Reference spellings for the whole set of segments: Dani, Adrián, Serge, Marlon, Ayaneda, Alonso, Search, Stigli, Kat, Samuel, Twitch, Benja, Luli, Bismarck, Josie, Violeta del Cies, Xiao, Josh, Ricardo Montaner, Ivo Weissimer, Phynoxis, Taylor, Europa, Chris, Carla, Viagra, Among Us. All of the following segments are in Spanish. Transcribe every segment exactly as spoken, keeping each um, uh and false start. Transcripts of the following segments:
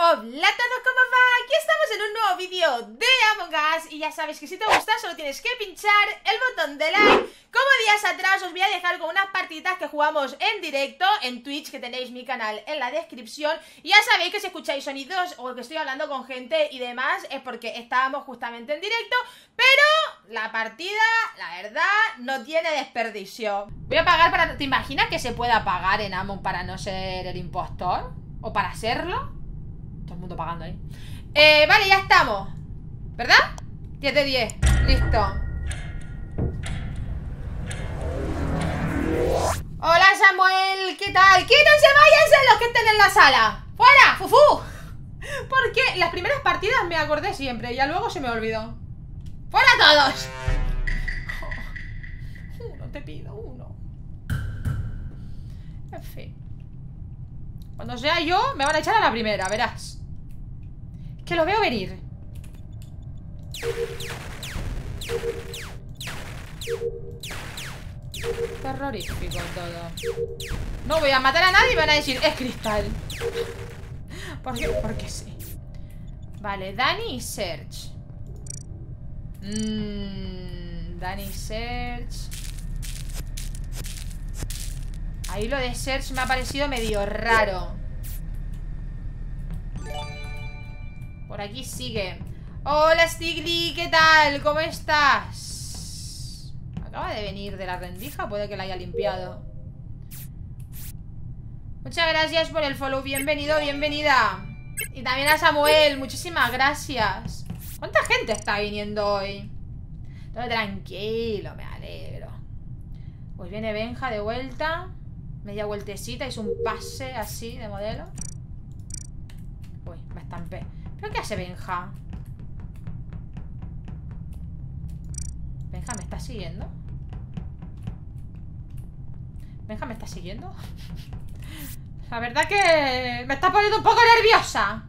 Hola a todos, ¿cómo va? Aquí estamos en un nuevo vídeo de Among Us. Y ya sabes que si te gusta solo tienes que pinchar el botón de like. Como días atrás os voy a dejar con unas partiditas que jugamos en directo en Twitch, que tenéis mi canal en la descripción. Y ya sabéis que si escucháis sonidos o que estoy hablando con gente y demás es porque estábamos justamente en directo. Pero la partida, la verdad, no tiene desperdicio. Voy a pagar para... ¿Te imaginas que se pueda pagar en Among para no ser el impostor? ¿O para serlo? Todo el mundo pagando ahí. ¿eh? eh, Vale, ya estamos, ¿verdad? diez de diez, listo. Hola Samuel, ¿qué tal? ¡Quítense, váyanse los que estén en la sala! ¡Fuera, fufú! Porque las primeras partidas me acordé siempre y ya luego se me olvidó. ¡Fuera todos! Oh, uno, te pido uno. En fin, cuando sea yo, me van a echar a la primera, verás. Es que lo veo venir. Terrorífico todo. No voy a matar a nadie y van a decir, es cristal. ¿Por qué? Porque sí. Vale, Dani y Serge. Mmm. Dani y Serge. Ahí lo de Search me ha parecido medio raro. Por aquí sigue. Hola Stigli, ¿qué tal? ¿Cómo estás? Acaba de venir de la rendija, puede que la haya limpiado. Muchas gracias por el follow, bienvenido, bienvenida. Y también a Samuel, muchísimas gracias. ¿Cuánta gente está viniendo hoy? Todo tranquilo, me alegro. Pues viene Benja de vuelta. Media vueltecita, hizo un pase así de modelo. Uy, me estampé. ¿Pero qué hace Benja? Benja, ¿me está siguiendo? Benja, ¿me está siguiendo? La verdad que me está poniendo un poco nerviosa.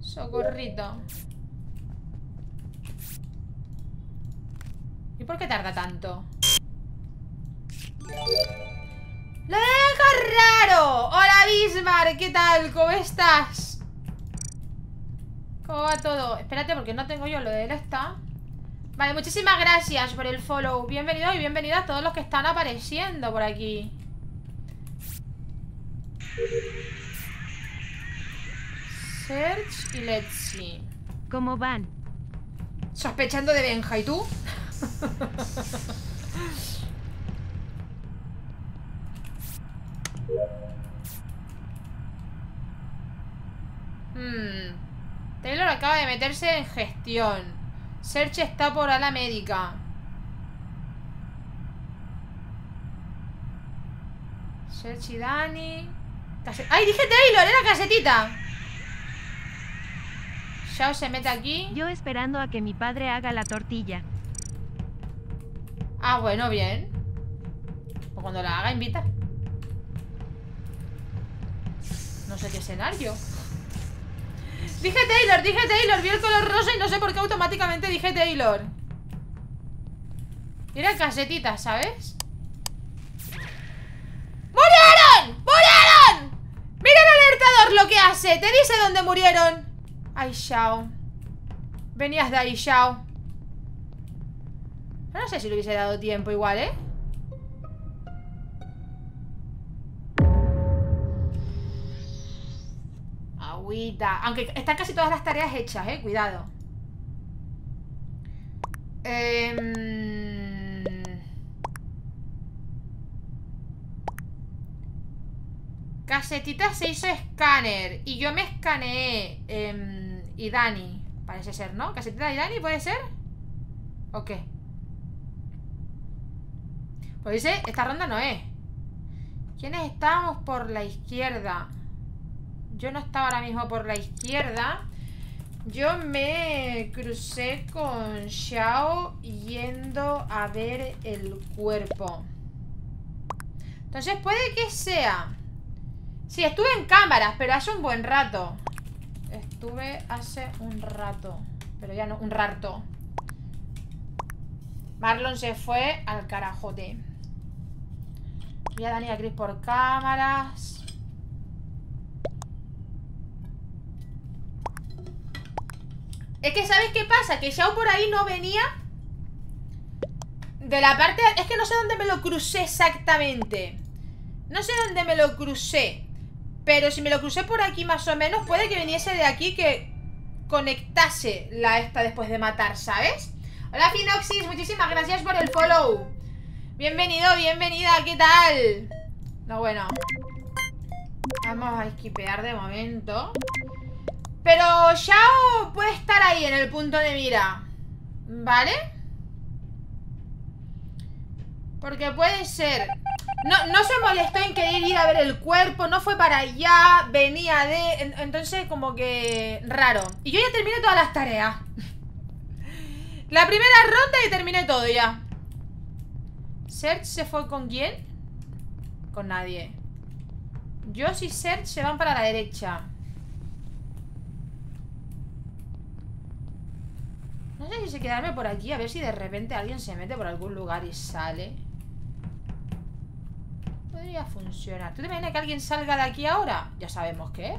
Socorrito. ¿Y por qué tarda tanto? ¡Lo dejo raro! ¡Hola Bismarck! ¿Qué tal? ¿Cómo estás? ¿Cómo va todo? Espérate porque no tengo yo lo de él esta. Vale, muchísimas gracias por el follow. Bienvenidos y bienvenidas a todos los que están apareciendo por aquí. Search y Letzi. ¿Cómo van? Sospechando de Benja, ¿y tú? hmm. Taylor acaba de meterse en gestión. Search está por ala médica. Search y Dani. Case... ¡Ay, dije Taylor! ¡Era casetita! Xiao se mete aquí. Yo esperando a que mi padre haga la tortilla. Ah, bueno, bien. O cuando la haga, invita. No sé qué cenar yo. Dije Taylor, dije Taylor. Vi el color rosa y no sé por qué automáticamente dije Taylor. Era casetita, ¿sabes? ¡Murieron! ¡Murieron! ¡Mira el alertador lo que hace! Te dice dónde murieron. Ay, Xiao. Venías de ahí, Xiao. No sé si le hubiese dado tiempo igual, ¿eh? Agüita. Aunque están casi todas las tareas hechas, ¿eh? Cuidado. Eh... Casetita se hizo escáner. Y yo me escaneé. Eh... Y Dani. Parece ser, ¿no? Casetita y Dani, ¿puede ser? ¿O qué? Pues dice, esta ronda no es. ¿Quiénes estábamos por la izquierda? Yo no estaba ahora mismo por la izquierda. Yo me crucé con Xiao yendo a ver el cuerpo. Entonces puede que sea. Sí, estuve en cámaras, pero hace un buen rato. Estuve hace un rato. Pero ya no, un rato. Marlon se fue al carajote. Voy a Dani y a Chris por cámaras. Es que ¿sabes qué pasa? Que Xiao por ahí no venía de la parte... Es que no sé dónde me lo crucé exactamente. No sé dónde me lo crucé. Pero si me lo crucé por aquí más o menos, puede que viniese de aquí, que conectase la esta después de matar, ¿sabes? Hola Phynoxis, muchísimas gracias por el follow. Bienvenido, bienvenida, ¿qué tal? No, bueno, vamos a esquipear de momento. Pero Xiao puede estar ahí en el punto de mira, ¿vale? Porque puede ser. No, no se molestó en querer ir a ver el cuerpo. No fue para allá, venía de... Entonces como que... raro. Y yo ya terminé todas las tareas. La primera ronda y terminé todo ya. ¿Search se fue con quién? Con nadie. Josie y Search se van para la derecha. No sé si se quedarme por aquí. A ver si de repente alguien se mete por algún lugar y sale. Podría funcionar. ¿Tú te imaginas que alguien salga de aquí ahora? Ya sabemos qué.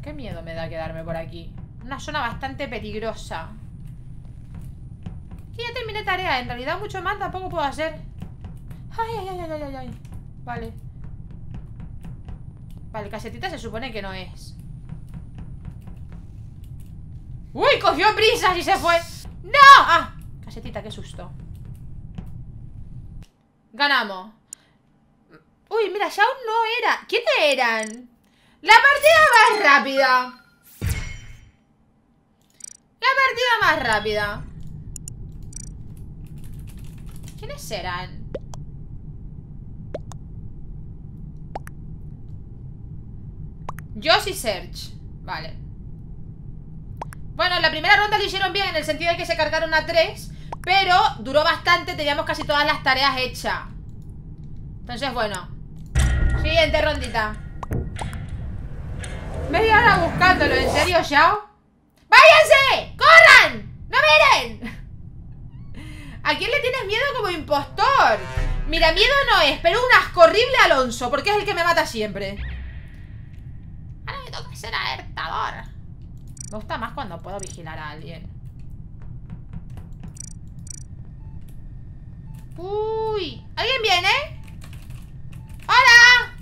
Qué miedo me da quedarme por aquí. Una zona bastante peligrosa. Aquí ya terminé tarea. En realidad mucho más tampoco puedo hacer. Ay, ay, ay, ay, ay, ay. Vale. Vale, casetita se supone que no es. ¡Uy! Cogió prisas y se fue. ¡No! ¡Ah! Casetita, qué susto. Ganamos. Uy, mira, Xiao no era. ¿Quiénes eran? La partida más rápida. La partida más rápida. ¿Quiénes serán? Josh y Serge. Vale. Bueno, la primera ronda lo hicieron bien, en el sentido de que se cargaron a tres, pero duró bastante, teníamos casi todas las tareas hechas. Entonces, bueno, siguiente rondita. Media hora buscándolo, ¿en serio, Xiao? ¡Váyanse! ¡Corran! ¡No miren! ¿A quién le tienes miedo como impostor? Mira, miedo no es, pero un asco horrible Alonso, porque es el que me mata siempre. Ahora me toca ser alertador. Me gusta más cuando puedo vigilar a alguien. Uy, ¿alguien viene? ¡Hola!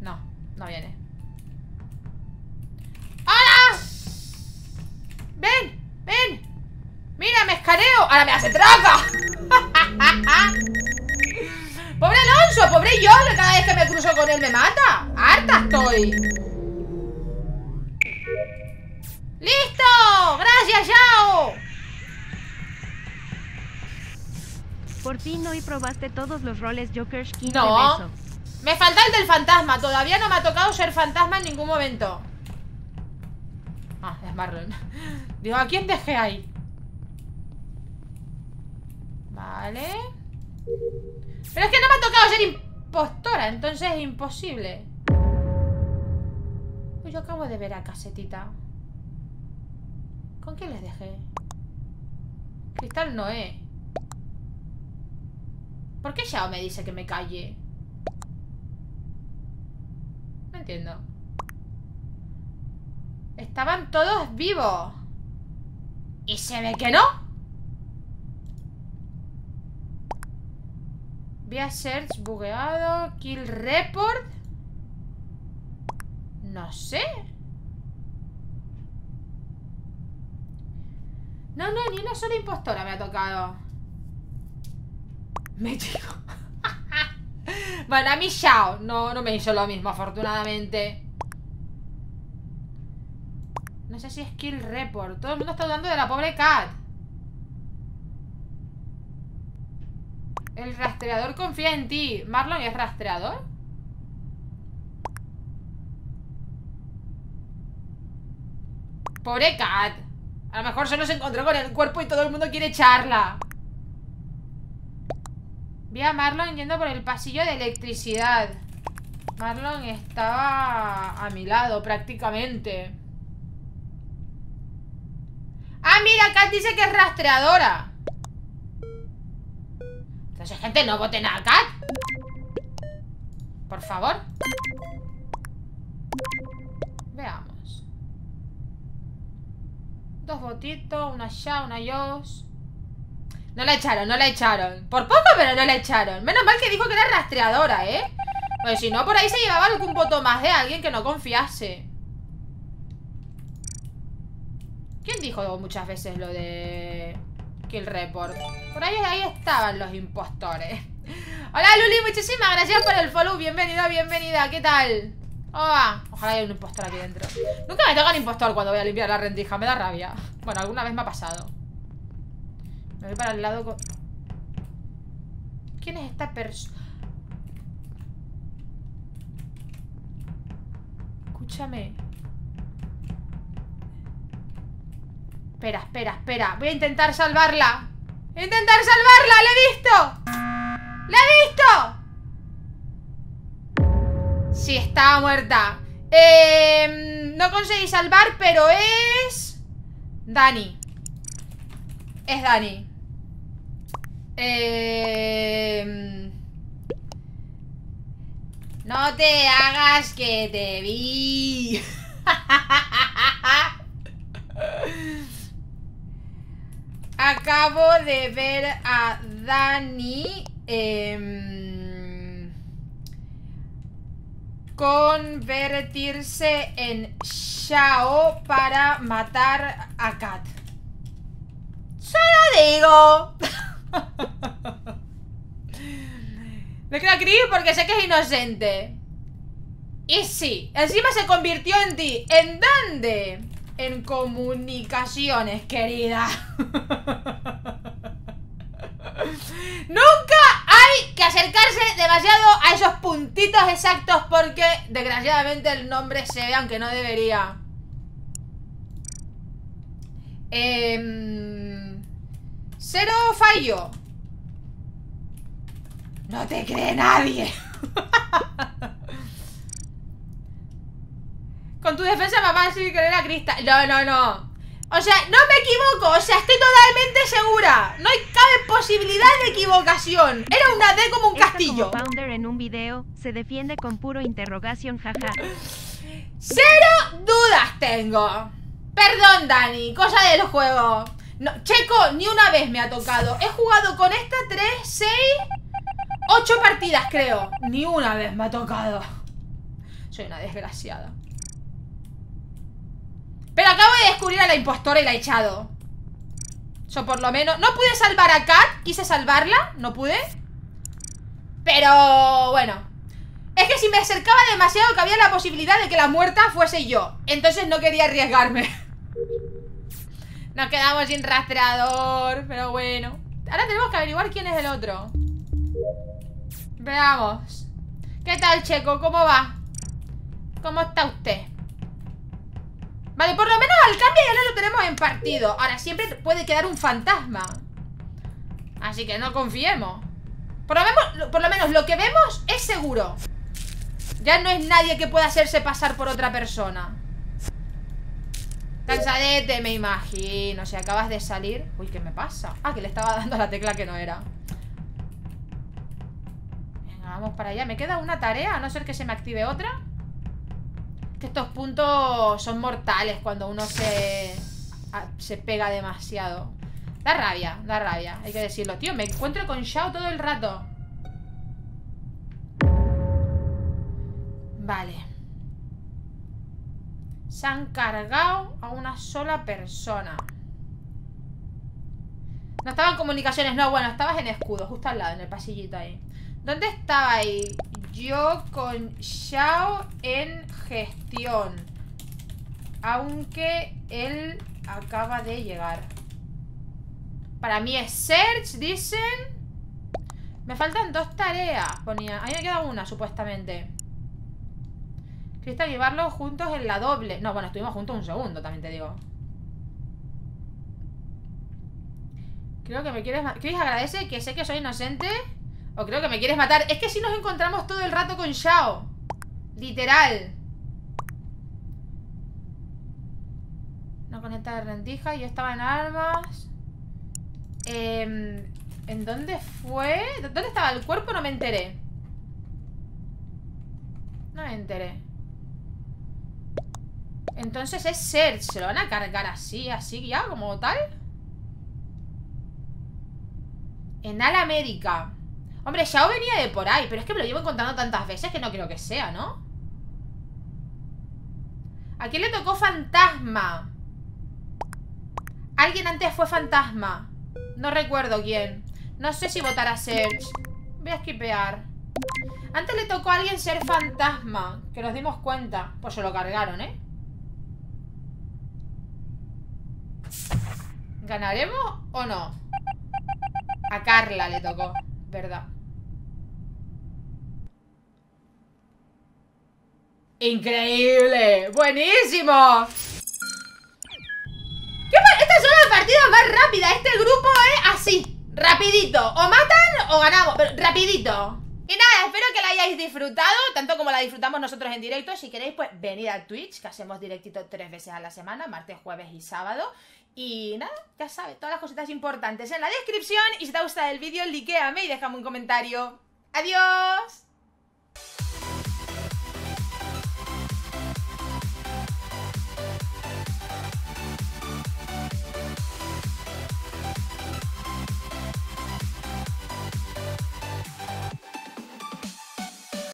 No, no viene. ¡Hola! ¡Ven! ¡Ven! ¡Mira, me escaneo! ¡Ahora me hace traca! ¡Pobre Alonso! ¡Pobre yo! Que cada vez que me cruzo con él me mata. ¡Harta estoy! ¡Listo! ¡Gracias, Xiao! Por fin hoy probaste todos los roles Jokers King. No, de beso. Me falta el del fantasma. Todavía no me ha tocado ser fantasma en ningún momento. Ah, es Marlon. Digo, ¿a quién dejé ahí? Vale. Pero es que no me ha tocado ser impostora, entonces es imposible. Pues yo acabo de ver a Casetita. ¿Con quién les dejé? Cristal no es. ¿Por qué Xiao me dice que me calle? No entiendo. Estaban todos vivos. Y se ve que no. Voy a search bugueado. Kill report. No sé. No, no, ni una sola impostora me ha tocado. Me chico. Bueno, a mí Xiao no, no me hizo lo mismo, afortunadamente. No sé si es kill report. Todo el mundo está hablando de la pobre Kat. El rastreador confía en ti. ¿Marlon es rastreador? Pobre Kat. A lo mejor solo se encontró con el cuerpo y todo el mundo quiere echarla. Vi a Marlon yendo por el pasillo de electricidad. Marlon estaba a mi lado prácticamente. Ah, mira, Kat dice que es rastreadora. Entonces, gente, no voten a Kat. Por favor. Veamos. Dos votitos, una Xiao, una Josh. No la echaron, no la echaron. Por poco, pero no la echaron. Menos mal que dijo que era rastreadora, ¿eh? Pues si no, por ahí se llevaba algún voto más de alguien que no confiase. ¿Quién dijo muchas veces lo de Kill Report? Por ahí, ahí estaban los impostores. Hola, Luli, muchísimas gracias por el follow. Bienvenida, bienvenida, ¿qué tal? Oh, ojalá haya un impostor aquí dentro. Nunca me toca un impostor cuando voy a limpiar la rendija. Me da rabia. Bueno, alguna vez me ha pasado. Me voy para el lado con... ¿Quién es esta persona? Escúchame. Espera, espera, espera. Voy a intentar salvarla. Voy a intentar salvarla. ¡La he visto! ¡La he visto! Sí, estaba muerta. Eh, no conseguí salvar, pero es... Dani. Es Dani. Eh... No te hagas que te vi. Acabo de ver a Dani eh, convertirse en Xiao para matar a Kat. ¡Solo digo! Me creo Chris porque sé que es inocente. Y sí, encima se convirtió en ti. ¿En dónde? En comunicaciones, querida. Nunca hay que acercarse demasiado a esos puntitos exactos porque desgraciadamente el nombre se ve, aunque no debería. Eh, cero fallo. No te cree nadie. Con tu defensa me vas a creer a Crista. No, no, no. O sea, no me equivoco. O sea, estoy totalmente segura. No hay cabe posibilidad de equivocación. Era una D como un Esta castillo. Como Pounder en un video se defiende con puro interrogación, jaja. Cero dudas tengo. Perdón, Dani. Cosa del juego. No, Checo, ni una vez me ha tocado. He jugado con esta tres, seis, ocho partidas, creo. Ni una vez me ha tocado. Soy una desgraciada. Pero acabo de descubrir a la impostora y la he echado. Yo por lo menos... No pude salvar a Kat. Quise salvarla. No pude. Pero... Bueno. Es que si me acercaba demasiado cabía la posibilidad de que la muerta fuese yo. Entonces no quería arriesgarme. Nos quedamos sin rastreador. Pero bueno. Ahora tenemos que averiguar quién es el otro. Veamos. ¿Qué tal, Checo? ¿Cómo va? ¿Cómo está usted? Vale, por lo menos al cambio ya no lo tenemos en partido. Ahora siempre puede quedar un fantasma. Así que no confiemos. Por lo menos, por lo menos lo que vemos es seguro. Ya no es nadie que pueda hacerse pasar por otra persona. Cansadete, me imagino. Si acabas de salir... Uy, ¿qué me pasa? Ah, que le estaba dando la tecla que no era. Vamos para allá. Me queda una tarea, a no ser que se me active otra. Que estos puntos son mortales cuando uno se, a, se pega demasiado. Da rabia, da rabia. Hay que decirlo. Tío, me encuentro con Xiao todo el rato. Vale. Se han cargado a una sola persona. No estaba en comunicaciones. No, bueno, estabas en escudo, justo al lado, en el pasillito ahí. ¿Dónde estaba ahí? Yo con Xiao en gestión. Aunque él acaba de llegar. Para mí es Search, dicen. Me faltan dos tareas. Ponía. Ahí me queda una, supuestamente. Cristal, llevarlos juntos en la doble. No, bueno, estuvimos juntos un segundo, también te digo. Creo que me quieres... Chris agradece que sé que soy inocente. O creo que me quieres matar. Es que si nos encontramos todo el rato con Xiao. Literal. No conecta de rendija. Yo estaba en armas. Eh, ¿En dónde fue? ¿Dónde estaba el cuerpo? No me enteré. No me enteré. Entonces es Serge. ¿Se lo van a cargar así, así ya, como tal? En Ala América. Hombre, Xiao venía de por ahí, pero es que me lo llevo contando tantas veces que no creo que sea, ¿no? ¿A quién le tocó fantasma? Alguien antes fue fantasma. No recuerdo quién. No sé si votar a Serge. Voy a esquipear. Antes le tocó a alguien ser fantasma, que nos dimos cuenta. Pues se lo cargaron, ¿eh? ¿Ganaremos o no? A Carla le tocó, ¿verdad? ¡Increíble! ¡Buenísimo! ¿Qué pa- Esta es una partida más rápida. Este grupo es así, rapidito. O matan o ganamos, pero rapidito. Y nada, espero que la hayáis disfrutado, tanto como la disfrutamos nosotros en directo. Si queréis, pues venid a Twitch, que hacemos directito tres veces a la semana, martes, jueves y sábado. Y nada, ya sabes, todas las cositas importantes en la descripción. Y si te ha gustado el vídeo, likeame y déjame un comentario. ¡Adiós!